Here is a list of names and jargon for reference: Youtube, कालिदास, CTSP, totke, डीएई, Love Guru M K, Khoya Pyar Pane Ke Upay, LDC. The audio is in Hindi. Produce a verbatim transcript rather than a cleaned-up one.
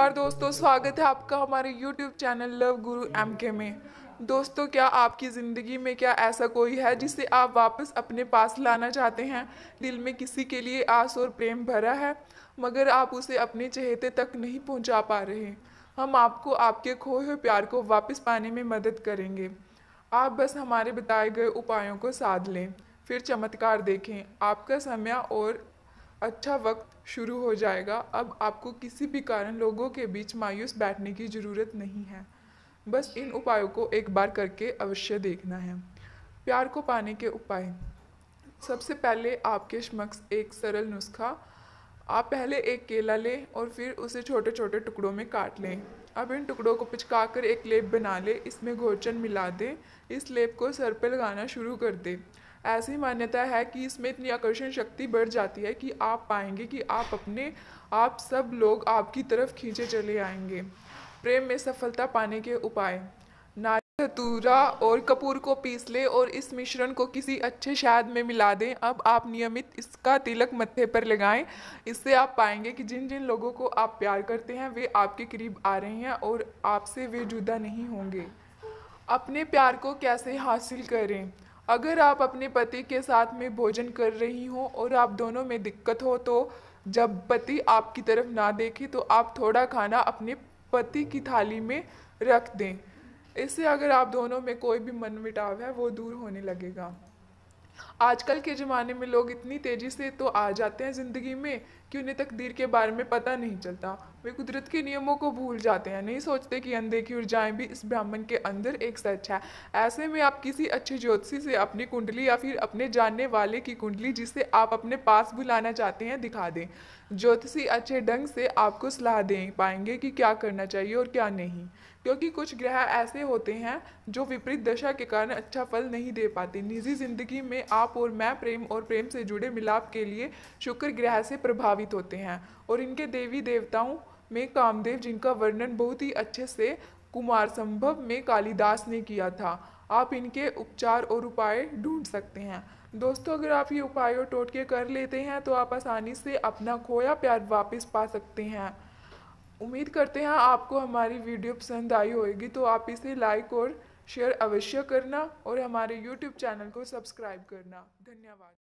और दोस्तों स्वागत है आपका हमारे YouTube चैनल लव गुरु एम के में। दोस्तों, क्या आपकी ज़िंदगी में क्या ऐसा कोई है जिसे आप वापस अपने पास लाना चाहते हैं? दिल में किसी के लिए आस और प्रेम भरा है, मगर आप उसे अपने चहेते तक नहीं पहुंचा पा रहे। हम आपको आपके खोए हुए प्यार को वापस पाने में मदद करेंगे। आप बस हमारे बताए गए उपायों को साध लें, फिर चमत्कार देखें। आपका समय और अच्छा वक्त शुरू हो जाएगा। अब आपको किसी भी कारण लोगों के बीच मायूस बैठने की ज़रूरत नहीं है। बस इन उपायों को एक बार करके अवश्य देखना है। प्यार को पाने के उपाय। सबसे पहले आपके समक्ष एक सरल नुस्खा। आप पहले एक केला लें और फिर उसे छोटे छोटे टुकड़ों में काट लें। अब इन टुकड़ों को पिचका कर एक लेप बना लें। इसमें घोरचन मिला दें। इस लेप को सर पर लगाना शुरू कर दें। ऐसी मान्यता है कि इसमें इतनी आकर्षण शक्ति बढ़ जाती है कि आप पाएंगे कि आप अपने आप सब लोग आपकी तरफ खींचे चले आएंगे। प्रेम में सफलता पाने के उपाय। नारियल, धतूरा और कपूर को पीस लें और इस मिश्रण को किसी अच्छे शहद में मिला दें। अब आप नियमित इसका तिलक मत्थे पर लगाएं। इससे आप पाएंगे कि जिन जिन लोगों को आप प्यार करते हैं वे आपके करीब आ रहे हैं और आपसे वे जुदा नहीं होंगे। अपने प्यार को कैसे हासिल करें? अगर आप अपने पति के साथ में भोजन कर रही हो और आप दोनों में दिक्कत हो, तो जब पति आपकी तरफ ना देखे तो आप थोड़ा खाना अपने पति की थाली में रख दें। इससे अगर आप दोनों में कोई भी मनमुटाव है वो दूर होने लगेगा। आजकल के ज़माने में लोग इतनी तेज़ी से तो आ जाते हैं ज़िंदगी में कि उन्हें तकदीर के बारे में पता नहीं चलता। वे कुदरत के नियमों को भूल जाते हैं, नहीं सोचते कि अनदेखी ऊर्जाएं भी इस ब्राह्मण के अंदर एक सच है। ऐसे में आप किसी अच्छे ज्योतिषी से अपनी कुंडली या फिर अपने जानने वाले की कुंडली, जिसे आप अपने पास बुलाना चाहते हैं, दिखा दें। ज्योतिषी अच्छे ढंग से आपको सलाह दे पाएंगे कि क्या करना चाहिए और क्या नहीं, क्योंकि कुछ ग्रह ऐसे होते हैं जो विपरीत दशा के कारण अच्छा फल नहीं दे पाते। निजी ज़िंदगी में आप और मैं प्रेम और प्रेम से जुड़े मिलाप के लिए शुक्र ग्रह से प्रभावित होते हैं और इनके देवी देवताओं में कामदेव, जिनका वर्णन बहुत ही अच्छे से कुमार संभव में कालिदास ने किया था। आप इनके उपचार और उपाय ढूंढ सकते हैं। दोस्तों, अगर आप ये उपाय और टोटके कर लेते हैं तो आप आसानी से अपना खोया प्यार वापस पा सकते हैं। उम्मीद करते हैं आपको हमारी वीडियो पसंद आई होगी, तो आप इसे लाइक और शेयर अवश्य करना और हमारे यूट्यूब चैनल को सब्सक्राइब करना। धन्यवाद।